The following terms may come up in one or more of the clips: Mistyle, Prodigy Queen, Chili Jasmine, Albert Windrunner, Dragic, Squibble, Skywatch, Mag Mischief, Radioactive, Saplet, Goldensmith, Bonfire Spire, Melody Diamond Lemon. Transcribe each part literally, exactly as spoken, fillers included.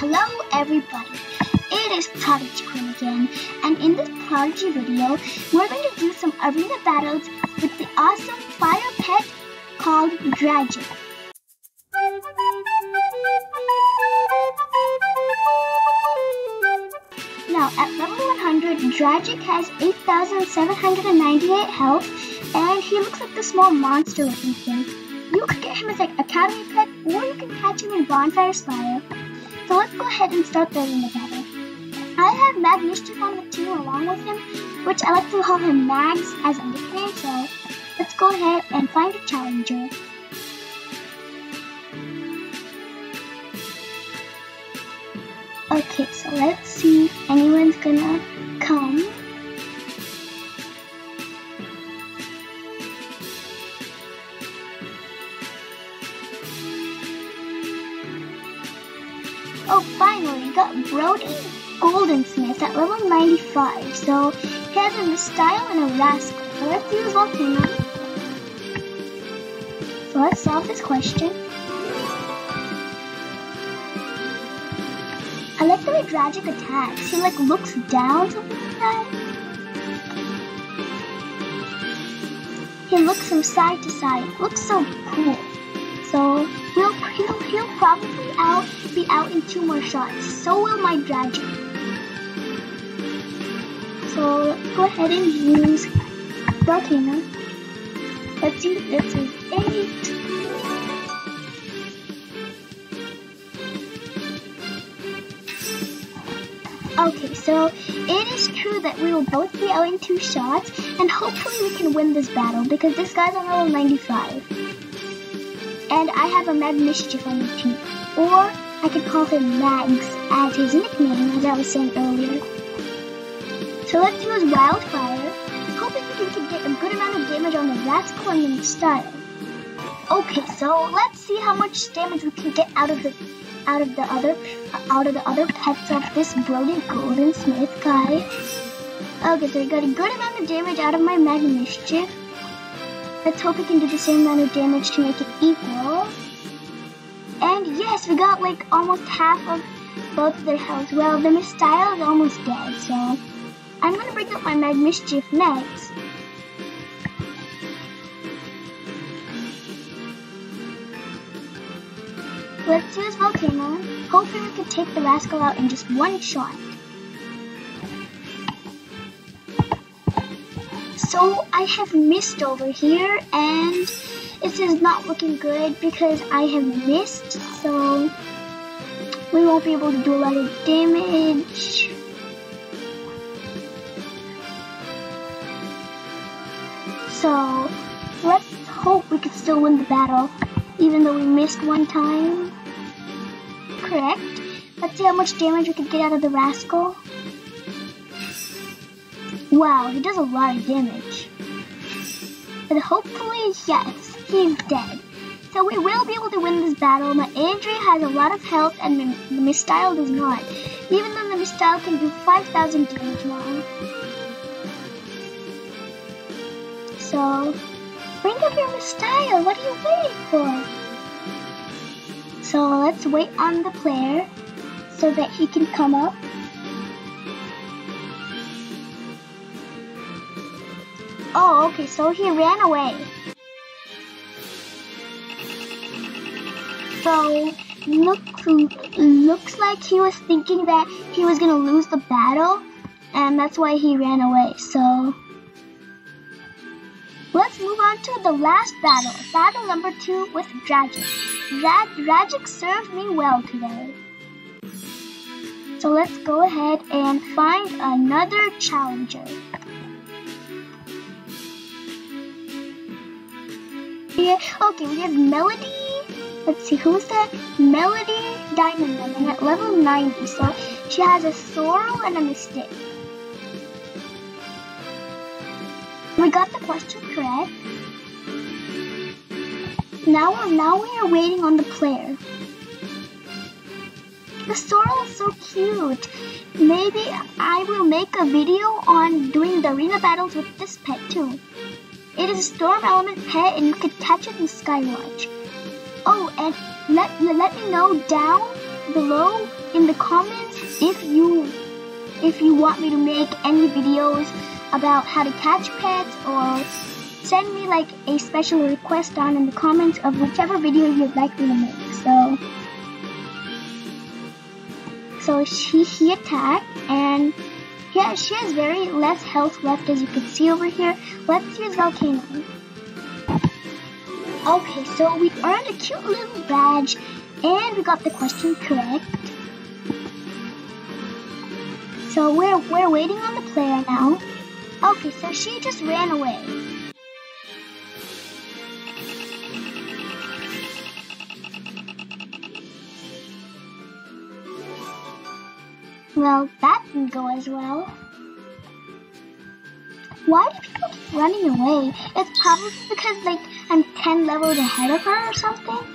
Hello everybody, it is Prodigy Queen again, and in this Prodigy video, we're going to do some arena battles with the awesome fire pet called Dragic. Now at level one hundred, Dragic has eight thousand seven hundred ninety-eight health, and he looks like the small monster looking thing. You could get him as like Academy Pet, or you can catch him in Bonfire Spire. So let's go ahead and start building the battle. I have Mag Mischief on the team along with him, which I like to call him Mags as a nickname, so let's go ahead and find a challenger. Okay, so let's see if anyone's gonna come. Oh, finally, we got Brody Goldensmith at level ninety-five, so he has a Mistyle and a Rascal. So let's use Volcano. So let's solve this question. I like the way Dragic attacks. He like looks down, something like that. He looks from side to side. It looks so cool. So he'll, he'll, he'll probably out, be out in two more shots. So will my Dragic. So let's go ahead and use Volcano. Let's see if this is eight. Okay, so it is true that we will both be out in two shots, and hopefully we can win this battle because this guy's on level ninety-five. And I have a Mag Mischief on the team, or I could call him Mags as his nickname, as I was saying earlier. So let's do his Wildfire, hoping we can get a good amount of damage on the Rascal and the Mistyle. Okay, so let's see how much damage we can get out of the out of the other out of the other pets of this Brody Goldensmith guy. Okay, so I got a good amount of damage out of my Mag Mischief. Let's hope we can do the same amount of damage to make it equal. And yes, we got like almost half of both of their health. Well, the Mistyle is almost dead, so I'm gonna bring up my Mag Mischief next. Let's use Volcano. Hopefully we can take the Rascal out in just one shot. So I have missed over here, and this is not looking good because I have missed, so we won't be able to do a lot of damage. So let's hope we can still win the battle, even though we missed one time. Correct. Let's see how much damage we can get out of the Rascal. Wow, he does a lot of damage. But hopefully, yes, he's dead. So we will be able to win this battle. My Andrea has a lot of health and the Mistyle does not. Even though the Mistyle can do five thousand damage now. So, bring up your Mistyle. What are you waiting for? So let's wait on the player so that he can come up. Oh, okay, so he ran away. So, look, looks like he was thinking that he was gonna lose the battle, and that's why he ran away, so. Let's move on to the last battle, battle number two with Dragic. Dragic served me well today. So let's go ahead and find another challenger. Okay, we have Melody. Let's see, who's that? Melody Diamond Lemon at level ninety. So she has a Sorrow and a Mystic. We got the question correct. Now, now we are waiting on the player. The Sorrow is so cute. Maybe I will make a video on doing the arena battles with this pet too. It is a storm element pet and you can catch it in Skywatch. Oh, and let, let me know down below in the comments if you if you want me to make any videos about how to catch pets, or send me like a special request down in the comments of whichever video you'd like me to make. So so she he attacked, and yeah, she has very less health left, as you can see over here. Let's use Volcano. Okay, so we earned a cute little badge, and we got the question correct. So we're we're waiting on the player now. Okay, so she just ran away. Well, that didn't go as well. Why do people keep running away? It's probably because like I'm ten levels ahead of her or something.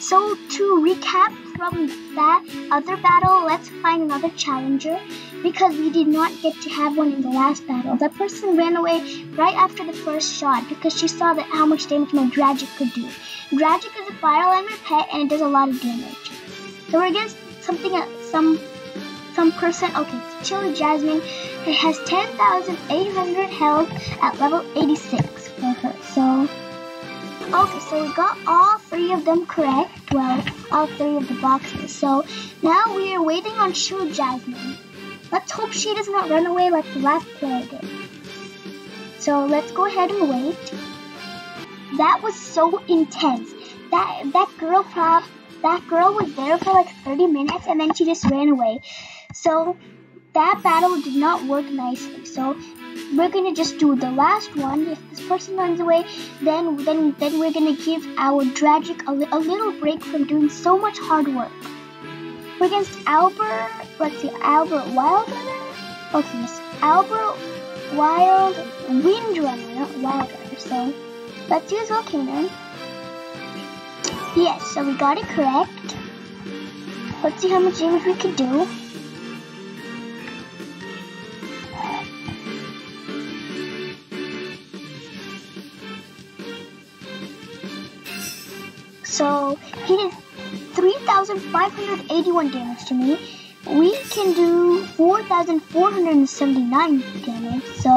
So to recap from that other battle, let's find another challenger, because we did not get to have one in the last battle. That person ran away right after the first shot because she saw that how much damage my Dragic could do. Dragic is a fire element pet and it does a lot of damage. So we're against something some some person. Okay, Chili Jasmine. It has ten thousand eight hundred health at level eighty-six for her. So okay, so we got all three of them correct. Well, all three of the boxes. So now we are waiting on Chili Jasmine. Let's hope she does not run away like the last player did. So let's go ahead and wait. That was so intense. That that girl prop. That girl was there for like thirty minutes and then she just ran away. So that battle did not work nicely. So we're gonna just do the last one. If this person runs away, then then then we're gonna give our Dragic a, li a little break from doing so much hard work. We're against Albert. Let's see, Albert Windrunner. Okay, yes, Albert Wild Windrunner, not Wildrunner. So let's use Volcano. Yes, so we got it correct. Let's see how much damage we can do. So he did three thousand five hundred eighty-one damage to me. We can do four thousand four hundred seventy-nine damage. So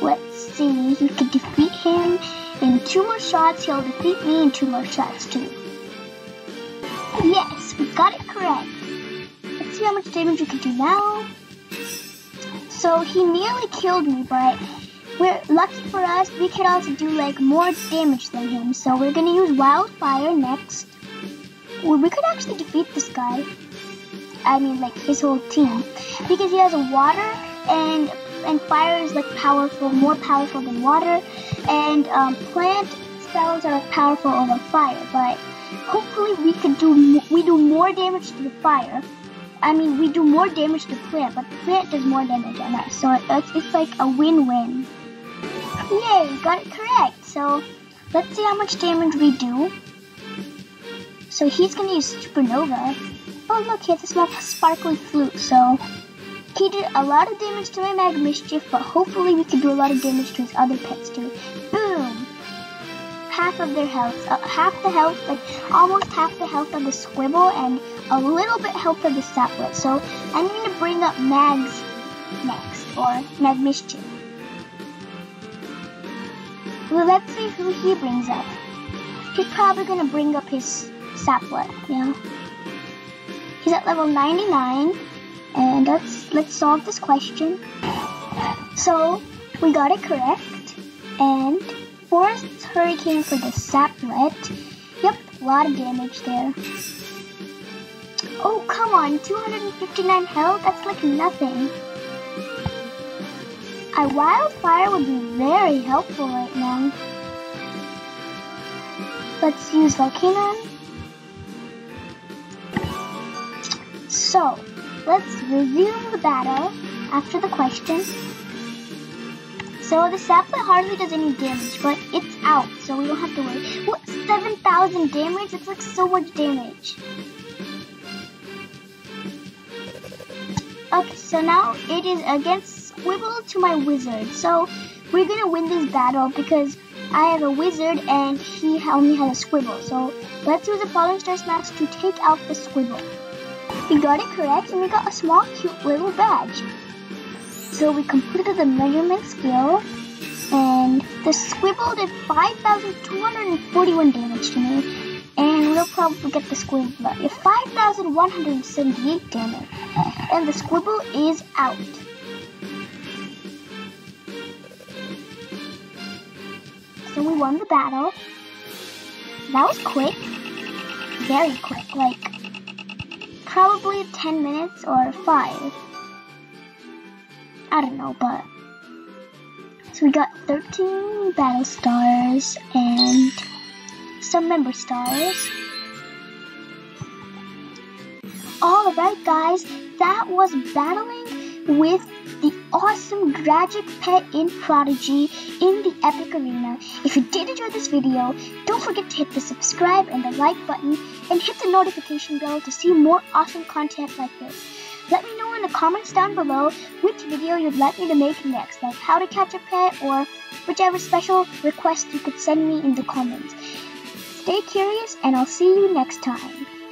let's see, we could defeat him. In two more shots, he'll defeat me in two more shots too. Yes, we got it correct. Let's see how much damage we can do now. So he nearly killed me, but we're lucky for us, we can also do like more damage than him. So we're gonna use Wildfire next. We could actually defeat this guy. I mean, like his whole team, because he has a water and. And fire is like powerful, more powerful than water, and um, plant spells are powerful over fire. But hopefully we could do we do more damage to the fire. I mean, we do more damage to plant, but the plant does more damage on us. So it's, it's like a win-win. Yay, got it correct. So let's see how much damage we do. So he's gonna use Supernova. Oh look, he has a small sparkly flute. So. He did a lot of damage to my Mag Mischief, but hopefully we can do a lot of damage to his other pets too. Boom! Half of their health, uh, half the health, like almost half the health of the Squibble, and a little bit health of the Saplet. So I'm going to bring up Mag's next, or Mag Mischief. Well, let's see who he brings up. He's probably going to bring up his Saplet, yeah. He's at level ninety-nine. And let's let's solve this question. So we got it correct. And Forest's Hurricane for the Saplet. Yep, a lot of damage there. Oh come on, two hundred fifty-nine health. That's like nothing. A Wildfire would be very helpful right now. Let's use Volcano. So. Let's resume the battle after the question. So the Saplet hardly does any damage, but it's out, so we don't have to worry. What, seven thousand damage? It's like so much damage. Okay, so now it is against Squibble to my Wizard. So we're gonna win this battle because I have a Wizard and he only has a Squibble. So Let's use the Falling Star Smacks to take out the Squiggle. We got it correct and we got a small cute little badge. So we completed the measurement skill and the Squiggle did five thousand two hundred forty-one damage to me, and we'll probably get the Squiggle five thousand one hundred seventy-eight damage, and the Squiggle is out. So we won the battle. That was quick, very quick, like probably ten minutes or five. I don't know, but. So we got thirteen battle stars and some member stars. Alright guys, that was battling with the awesome Dragic pet in Prodigy in the Epic Arena. If you did enjoy this video, don't forget to hit the subscribe and the like button, and hit the notification bell to see more awesome content like this. Let me know in the comments down below which video you'd like me to make next, like how to catch a pet or whichever special request you could send me in the comments. Stay curious and I'll see you next time.